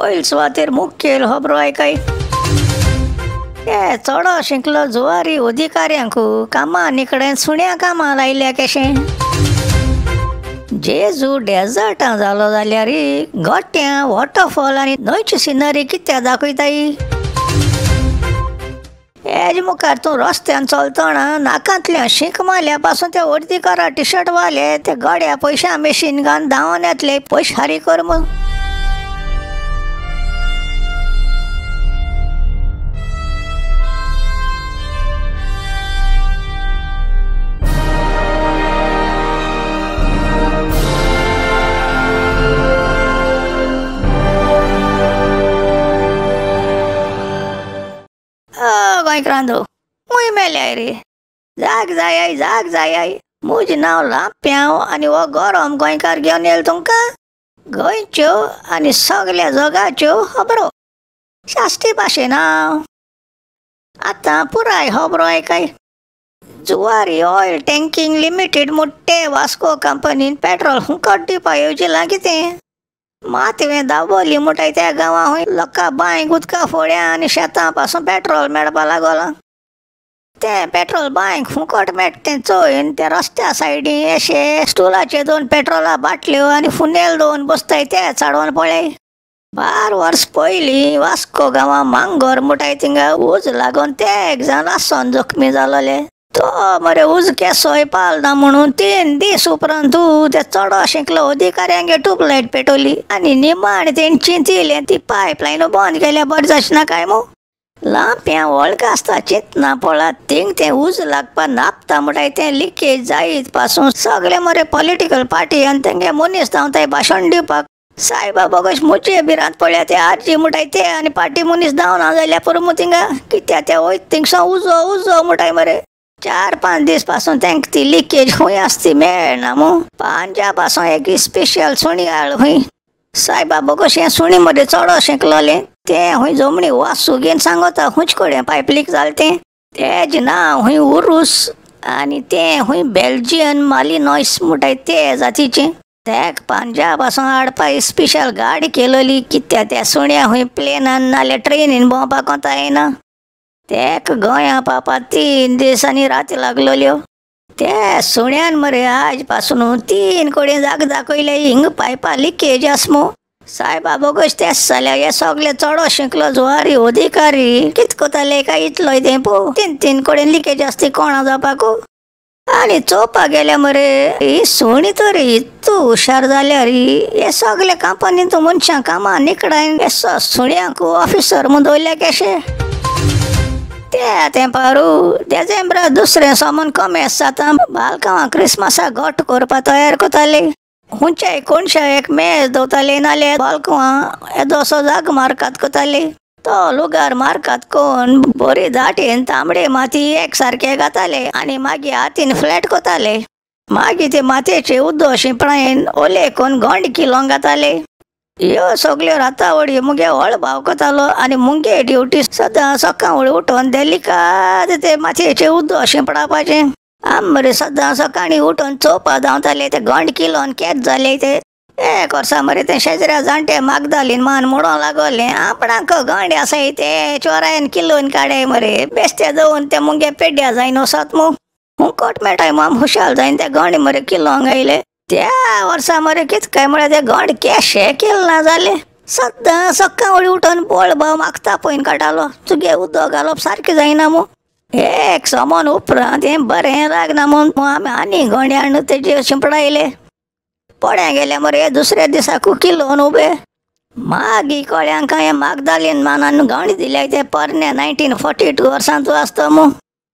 Oil મુખ્ય હબ્રોય चोडो शिंकलो जुवारी अधिकाऱ्यांकू कामा निकडे सुण्या कामा लायल्या कशें जेजू डेजर्टां जालो जाल्यार गोट्यां वॉटरफॉल आनी न्हंयची सिनरी कित्या दाखयताय हेजे मुखार तूं रस्त्यान चलतना नाकांतल्या शिंक मारल्या पासून ते अधिकारा टिशर्ट वाले ते गड्या पयशा मशीन घान धांवन येतले पयशारी कर्म मुई मेल्याय रे जाग जाय आई मुझे नाव लांप्यांव आनी वो गरम गोंयकार घेवन येल तुमकां गोंयच्यो आनी सगळ्या जगाच्यो खबरो शास्त्री भाशेन हांव आतां पुराय खबरो आयकय जुवारी ऑयल टँकिंग लिमिटेड मोठे वास्को कंपनीन पेट्रोल फुकट दिवपा येवजिलां कितें मातवें दाबोली मुटाय त्या गांवां हूंय लोकां बांयक उदका फोड्या आनी शेतां पासून पेट्रोल मेळपा लागला तें पेट्रोल बांयक फुकट मेळटा तें चोयन त्या रस्त्या सायडीन अशे स्टुलाचे दोन पेट्रोला बाटल्यो आनी फुनेल दोन बसताय ते चडोवन पळय 12 वर्स पयलीं वास्को गांवां मांगोर मुटाय थिंगा उज लागून ते एक जाण आसोन जखमी जालोले तो मरे उजके सोय पालना म्हणून 3 दीस उपरांत त्या चोडो शिंकलो अधिकाऱ्यांगे ट्यूबलायट पेटोली आनी निमाण तेंची चिंतिल्लें ती पायपलायन बंद केल्या बरें जाचना काय मो लांप्यां वळख आसता चिंतना पळात थिंग तें उज लागपा नापता म्हणटाय तें लिकेज जायत पासून सगळे मरे पॉलिटिकल पार्टी आनी तेंगे मनीस धांवताय भाशण दिवपाक सायबा बगोश मुचे बिरांत पळया ते आरजी म्हणटाय ते आनी पार्टी मनीस धांवना जाल्यार पुरो थिंगा कित्या ते वयत थिंगसो उजो उजो म्हणटाय मरे 4-5 दीस पासून तेंक ती लिकेज खूंय आसती मेळना मो पांच्या पासून एक स्पेशल सुणी हाळ हूंय सायबा बगोश हें सुणी मरे चोडो शिंकलोलें तें हूंय जमणी वासू घेवन सांगता खूंच कडेन पायप लीक जालें तेजें नांव हूंय उरूस आनी तें हूंय बेल्जियन मालिनॉयस म्हणटाय ते जातीचें तेका पांच्या पासून हाडपा स्पेशल गाडी केलोली कित्या त्या सुण्या हूंय प्लेनान नाल्या ट्रेनीन भोंवपाक कोता येना तेका गोंया पापा 3 दीस आनी राती लागलोल्यो ते सुण्यान मरे आज पासून 3 कडेन जाग दाखयले हिंग पायपा लिकेज आसमो सायबा बगोश तेस जाल्यार हे सगळे चोडो शिंकलो जुवारी अधिकारी कित कोताले काय इतलोय तें पो 3 कडेन लिकेज आसती कोणा जावपाकू आनी चोवपाक गेले मरे ही सुणी तरी तूं हुशार जाल्यार हे सगळे कंपनीन तूं मनशां कामा निकडायन हे सुण्याक ऑफिसर म्हूण दवरल्या कशें त्या तेंपारू डिसेंबरा दुसरें सोमन कमेस जाता बालकांवां क्रिस्मसा घोट करपा तयार कोताले हुंयच्याय कोणशा एक मेज दवताले नाल्यार बालकांवां येदोसो जाग मारकात कोताले तो लुगार मारकात कोण बरी दाटेन तांबडे माती एक सारके घाताले आनी मागीर हातीन फ्लॅट कोताले मागीर ते मातयेचें उदो शिंपणायेन ओले कोण गोंड किलोंक घाताले ह्यो सगळ्यो रातावडी मुगे व्हड भाव कोतालो आनी मुगे ड्युटी सदां सकाळी उठोन देलिकात ते मातयेचें उदो शिंपडावपाचें आम मरे सदां सकाळी उठोन चोवपा धांवताले ते गोंड किलोन कॅच जाले ते एक वर्सा मरे ते शेजऱ्या जाणटे मागदालीन मान मोडोंक लागले आपणाक गोंड आसाय ते चोरायन किलोन काडे मरे बेस्ते जावन ते मुगे पेड्ड्या जायन वसत मो हुंकट मेळटाय माम हुशाल जायन ते गोंड मरे किलोंक आयले त्या वर्सा मरे कित काय म्हळ्यार ते गोंड केशे केल ना जाले सद्दां सकाळी उठोन बोळ भाव मागता पयन काटालो तुगे उदक घालप सारकें जायना मो एक सोमोन उपरांत हें बरें लागना म्हणून आमी आनी गोंड हाडून तेजे शिंपडायले पड्या गेले मरे दुसऱ्या दिसाकू किलोन उबे मागीर कोळ्यांक हें मागदालीन मानान गोंड दिल्याय ते पोरण्या 1942 वर्सांत आसता मो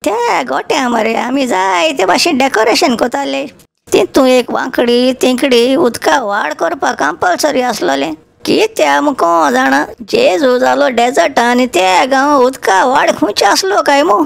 त्या गोट्या मरे आमी जाय ते भाशेन डेकोरेशन कोताले तितूं एक वांकडी तिंकडी उदका वाड करपाक कंपल्सरी आसलोलें कित्या मुको जाणा जेजू जालो डेजर्टा आनी ते गांव उदका वाड खूंच आसलो काय मो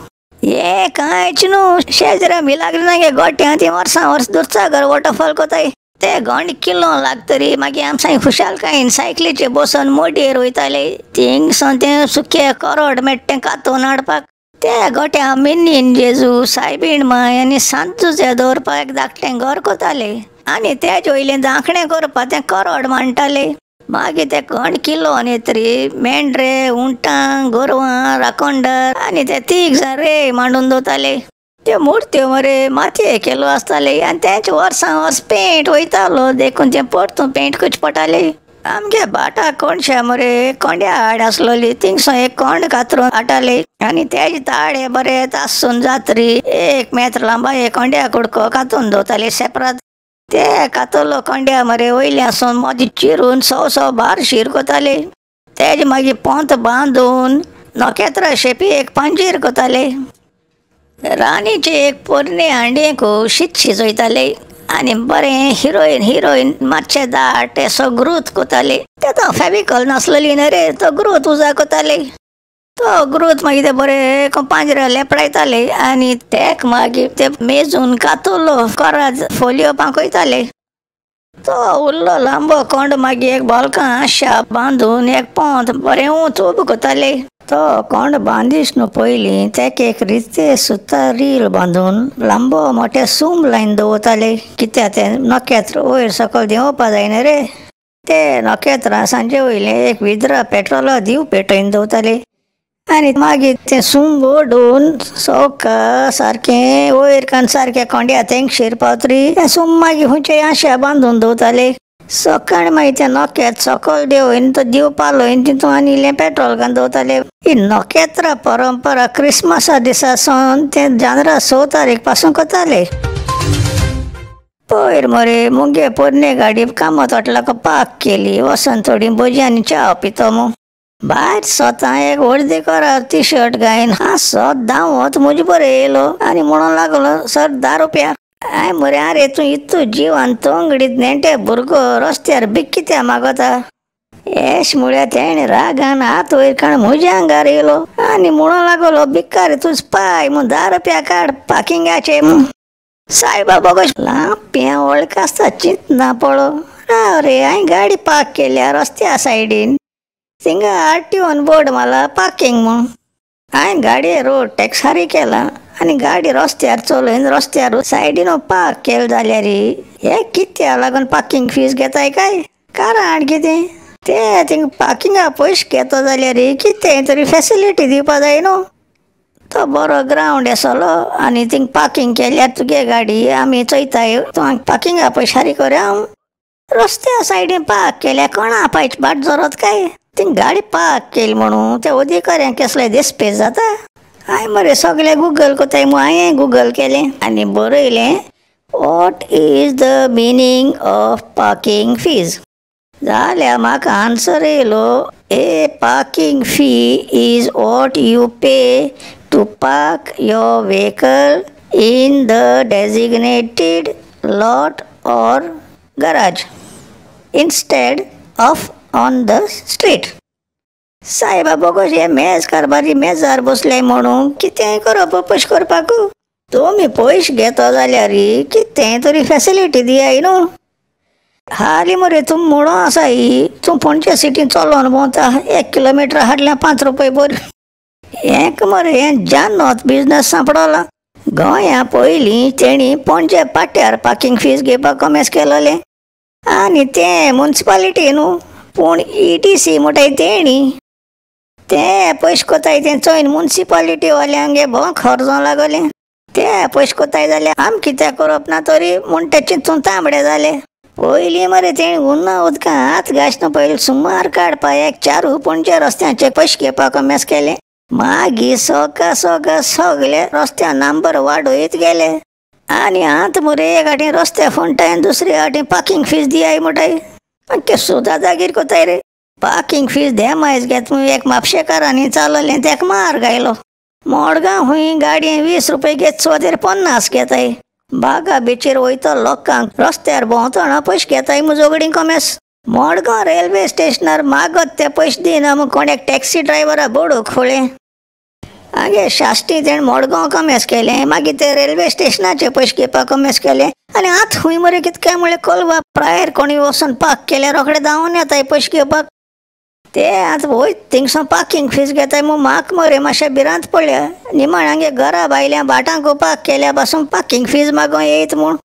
हे कांयच न्हू शेजऱ्या मिलाग्री ना गे गोट्यां ती वर्सां वर्स दुरसागर वॉटरफॉल कोताय ते गोंड किल्लो लागतरी मागीर आमसांय खुशालकायेन सायकलीचे बसून मोडयेर वयताले थिंगसान तें सुकें करोड मेळटा तें कातोन हाडपाक त्या गोट्या मिनीन जेजू सायबीण माय आनी सांजुजे दवरपाक एक धाकटें घर कोताले आनी तेजे वयलें दाखणें करपा तें करोड मांडटाले मागी ते कोण किलो आणि तरी मेंढरे उंटां गोरवां राकोंडर आणि ते तीग जण रे मांडून दोताले ते मूर्त्यो मरे माथी केलो असताले आणि त्यांचे वर्सां वर्स पेंट वयतालो देखून ते पोटतून पेंट कुछ पटाले आमगे बाटा कोणशे मरे कोंड्या आड असलोली तिंगसो एक कोंड कातरून आटाले आणि त्याची ताळे बरे तासून जात्री एक मेत्र लांबा एक कोंड्या कुडको कातून दोताले सेपरात ते कातलो कोंड्या मरे वयल्यासून मदी चिरून सौ सौ बार शिरकोताले तेज मागी पोंत बांधून नखेत्रा शेपी एक पंजीर कोताले राणीचे एक पोरणे हांडेको शीत शिजोयताले आणि बरे हिरोईन हिरोईन माचे दाट सो ग्रूत कोताले ते तो फेविकॉल नसलेली न रे तो ग्रूत उजा कोताले तो ग्रूत मागी ते बरे पांजरे लेपडायताले आणि तेक मागी ते मेजून कातोलो कराज फोलियो पांकोयताले तो उल्लो लांबो कोंड मागी एक बालका आशा बांधून एक पोंत बरे उंच उबो कोताले तो कोंड बांधीस न पयली तेके एक रिते सुतारील बांधून लांबो मोटे सूम लाइन दोताले कित्या ते नखेत्र वयर सकल देवपा जायना रे ते नखेत्रा सांजे वयले एक विद्रा पेट्रोल दिव पेटयन दोताले आणि मागीर ते सूम ओडून सोका सारके वयर कान सारके कोंड्या तेंग शिर पावतरी ते सूम मागीर हुंचे आशा बांधून दोताले सकाळ मागीर ते नखेत सकल देवयन तो दिव पालोयन तितून आनी पेट्रोल घालून दोताले ही नखेत्रा परंपरा क्रिस्मसा दिसा सोन ते जानरा 6 तारीख पासून कोताले पयर मरे मुगे पोरणे गाडी कामां तोटला पाक केली वसन थोडी भजी आनी च्या पितो मो भायर स्वता एक हळदी करा टी शर्ट घायन हा सद धांवत म्हजे बरें येयलो आनी म्हणून लागलो सर 10 रुपया हांवें मरे आरे तूं इतू जीवान तोंगडीत नेटे भुरगो रस्त्यार बी कित्या मागता एश मुळ्या तेणे रागान हात वयर काण म्हज्या आंगार येयलो आनी म्हणून लागलो बिकार तुज पाय म्हूण 10 रुपया काड पाकिंगाचे सायबा बगोश लांप्या वळखास्ता चिंतना पळो राव रे हांवें गाडी पार्क केल्या रस्त्या सायडीन थिंगा आरटीओन बोर्ड माला पार्किंग म्हूण हांवें गाडये रोड टॅक्सारी केला आनी गाडी रस्त्यार चलोवन रस्त्यार सायडीन पार्क केल जाल्यार हे कित्या लागून पार्किंग फीज घेताय काय कारण कितें ते थिंग पार्किंगा पयशे घेता जाल्यार कितें तरी फेसिलिटी दिवपा जाय न्हू तो बरो ग्रावंड आसलो आनी थिंग पार्किंग केल्यार तुगे गाडी आमी चोयताय तुका पार्किंगा पयशारी करया रस्त्या सायडीन पार्क केल्या कोणा पायच बाट जरत काय थिंग गाडी पार्क केली म्हणून ते अधिकाऱ्यांक कसले देस्पेस जाता हांवें मरे सगळे गुगल कोताय म्हूण हांवें गुगल केलें आनी बरयलें what is the meaning of parking fees जाल्यार म्हाका आन्सर येयलो a parking fee is what you pay to park your vehicle in the designated lot or garage instead of on the street सायबा बगोश हे मेज कारभारी मेजार बसले म्हणून कितेंय करप पयशे करपाक तुमी पयशे घेता जाल्यार कितेंय तरी फेसिलिटी दियाय न्हू हाली मरे तू मोडो आसा ही तू फोंडच्या सिटीन चलोन भोंवता 1 किलोमीटर हाडल्या 5 रुपये बोर एक मरे हें जानत बिजनेस सांपडला गोंया पयलीं तेणी पणजे पाट्यार पार्किंग फीज घेवपाक कमेस केलोलें आनी तें मुन्सिपालिटी न्हू पूण ETC म्हणटाय तेणी ते पयशे कोताय तें चोयन मुन्सिपालिटी वाल्यांगे भोव खर्जो लागलें ते पयशे कोताय जाल्यार आमी कित्याक करप ना तरी म्हूण ते चिंतून तांबडे जाले पयलीं मरे तेणी उन्ना उदकां हात घासना पयलीं सुमार काडपाक 4 पणजे रस्त्याचे पयशे घेवपाक कमेस केले मागीर सोका सोका सगळे रस्त्या नंबर वाडयत गेले आनी आंत मरे एक हाटीन रस्ते फणटाय दुसरे हाटीन पार्किंग फीज दियाय म्हणटाय पण ते सुद्दां जागीर कोताय रे पार्किंग फीज दे मायज घेत एक म्हापशेकारांनी चललें तेका मार्ग आयलो मडगांव हुंय गाडये 20 रुपये घेत सोदेर 50 घेताय बागा बिचीर वयता लोकांक रस्त्यार भोंवतना पयशे घेताय म्हजोगडी कमेस मडगांव रेल्वे स्टेशनार मागत ते पयशे दिना म्हूण कोणेक टॅक्सी ड्रायव्हरा बोडूक फोळें आगे शास्त्री तेणें मडगांव कमेस केलें मागीर ते रेल्वे स्टेशनाचे पयशे घेवपाक कमेस केलें आनी आतां हुंय मरे कितके म्हळ्यार कोलवा प्रायर कोणी वचून पार्क केल्यार रोखडे धांवन येताय पयशे घेवपाक ते आतां वयत थिंगसान पार्किंग फीज घेताय म्हूण म्हाका मरे मातशें भिरांत पडल्या निमाण हांगे घरा भायल्या भाटांक पार्क केल्या पासून पार्किंग फीज मागो येत म्हूण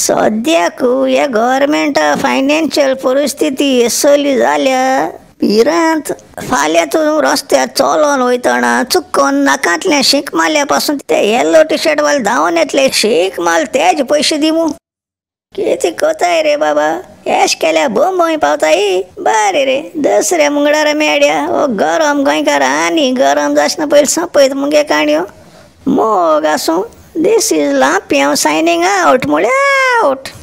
सद्याकू हे गव्हर्मेंटा फायनान्शियल परिस्थिती येसली जाल्या पिरांत फाल्यां तूं रस्त्यार चलोन वयतना चुकोन नाकांतल्या शीक मारल्या पासून ते येल्लो टी शर्ट वाले धांवन येतले शीक माल तेज पयशे दिमू कितें कोताय रे बाबा एश केल्या बोंबोय पावताय बरें रे दसऱ्या मुंगडारा मेड्या ओ गरम गोंयकार आनी गरम जासना पयलीं संपयत मुगे काणयो मोग आसूं This is Lampion signing out.